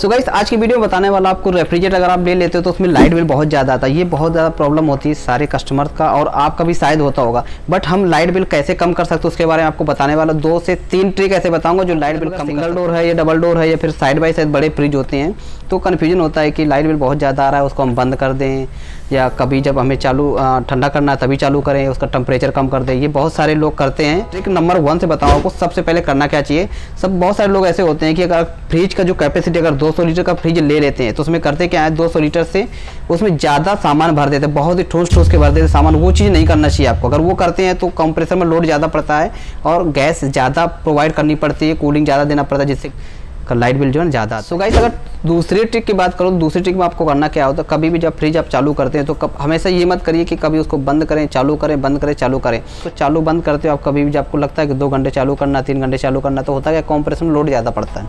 So guys आज की video में बताने वाला आपको रेफ्रिजरेटर अगर आप ले लेते हो तो उसमें लाइट बिल बहुत ज़्यादा आता है। ये बहुत ज़्यादा प्रॉब्लम होती है सारे कस्टमर का और आपका भी शायद होता होगा, बट हम लाइट बिल कैसे कम कर सकते हैं उसके बारे में आपको बताने वाला। 2 से 3 ट्रिक ऐसे बताऊंगा जो लाइट बिल कम। सिंगल डोर है या डबल डोर है या फिर साइड बाई साइड बड़े फ्रिज होते हैं तो कन्फ्यूजन होता है कि लाइट बिल बहुत ज़्यादा आ रहा है, उसको हम बंद कर दें या कभी जब हमें चालू ठंडा करना है तभी चालू करें, उसका टेम्परेचर कम कर दें। ये बहुत सारे लोग करते हैं। ट्रिक नंबर 1 से बताओ आपको सबसे पहले करना क्या चाहिए। बहुत सारे लोग ऐसे होते हैं कि अगर फ्रिज का जो कैपेसिटी अगर 200 लीटर का फ्रिज ले लेते हैं तो उसमें करते क्या है, 200 लीटर से उसमें ज़्यादा सामान भर देते हैं, बहुत ही ठूस ठूस के भर देते हैं सामान। वो चीज़ नहीं करना चाहिए आपको। अगर वो करते हैं तो कंप्रेसर में लोड ज़्यादा पड़ता है और गैस ज़्यादा प्रोवाइड करनी पड़ती है, कूलिंग ज़्यादा देना पड़ता है, जिससे लाइट बिल जो है ज़्यादा। सो गाइस अगर दूसरी ट्रिक की बात करूँ, दूसरी ट्रिक में आपको करना क्या होता है, कभी भी जब फ्रिज आप चालू करते हैं तो हमेशा ये मत करिए कि कभी उसको बंद करें चालू करें बंद करें चालू करें। तो चालू बंद करते हो आप कभी भी जब आपको लगता है कि 2 घंटे चालू करना 3 घंटे चालू करना, तो होता है कंप्रेसर में लोड ज़्यादा पड़ता है।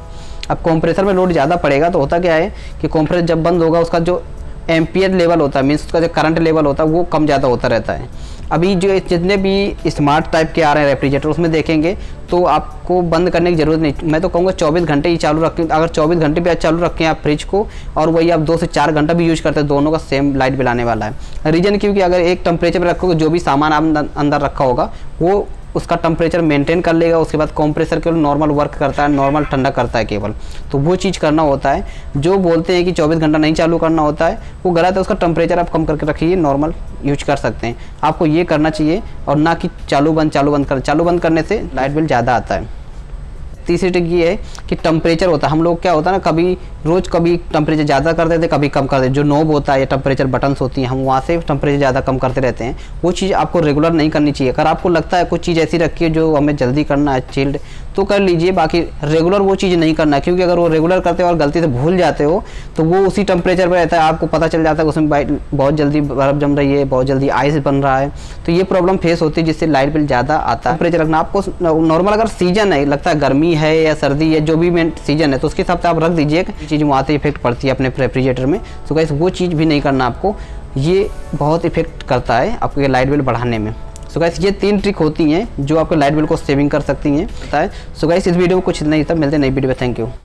अब कंप्रेसर में लोड ज़्यादा पड़ेगा तो होता क्या है कि कंप्रेसर जब बंद होगा उसका जो एम्पियर लेवल होता है मीन्स उसका जो करंट लेवल होता है वो कम ज़्यादा होता रहता है। अभी जो जितने भी स्मार्ट टाइप के आ रहे हैं रेफ्रिजरेटर उसमें देखेंगे तो आपको बंद करने की ज़रूरत नहीं। मैं तो कहूँगा 24 घंटे ही चालू रखें। अगर 24 घंटे भी आप चालू रखें आप फ्रिज को और वही आप 2 से 4 घंटा भी यूज़ करते हैं, दोनों का सेम लाइट बिल आने वाला है। रीज़न क्योंकि अगर एक टेम्परेचर पर रखोगे जो भी सामान आप अंदर रखा होगा वो उसका टेम्परेचर मेंटेन कर लेगा, उसके बाद कंप्रेसर केवल नॉर्मल वर्क करता है, नॉर्मल ठंडा करता है केवल। तो वो चीज़ करना होता है। जो बोलते हैं कि 24 घंटा नहीं चालू करना होता है वो गलत है। उसका टेम्परेचर आप कम करके रखिए, नॉर्मल यूज कर सकते हैं। आपको ये करना चाहिए और ना कि चालू बंद करने से लाइट बिल ज़्यादा आता है। तीसरी ट्रिक ये है कि टेम्परेचर होता है, हम लोग क्या होता है ना कभी रोज़ कभी टेम्परेचर ज़्यादा कर देते कभी कम कर देते, जो नोब होता है या टेम्परेचर बटन्स होती हैं हम वहाँ से टेम्परेचर ज़्यादा कम करते रहते हैं। वो चीज़ आपको रेगुलर नहीं करनी चाहिए। अगर आपको लगता है कुछ चीज़ ऐसी रखिए जो हमें जल्दी करना है चिल्ड तो कर लीजिए, बाकी रेगुलर वो चीज़ नहीं करना है। क्योंकि अगर वो रेगुलर करते हो और गलती से भूल जाते हो तो वो उसी टेम्परेचर पर रहता है, आपको पता चल जाता है उसमें बहुत जल्दी बर्फ़ जम रही है, बहुत जल्दी आइस बन रहा है। तो ये प्रॉब्लम फेस होती है जिससे लाइट बिल ज़्यादा आता है। टेम्परेचर रखना आपको नॉर्मल, अगर सीजन है लगता है गर्मी है या सर्दी है जो भी सीजन है तो उसके हिसाब से आप रख दीजिए। चीज़ वहाँ से इफेक्ट पड़ती है अपने रेफ्रिजरेटर में। सो गाइस वो चीज़ भी नहीं करना आपको, ये बहुत इफेक्ट करता है आपके लाइट बिल बढ़ाने में। सो गाइस ये 3 ट्रिक होती हैं जो आपके लाइट बिल को सेविंग कर सकती हैं। सो गाइस इस वीडियो में कुछ इतना ही था, मिलते हैं नई वीडियो में। Thank you.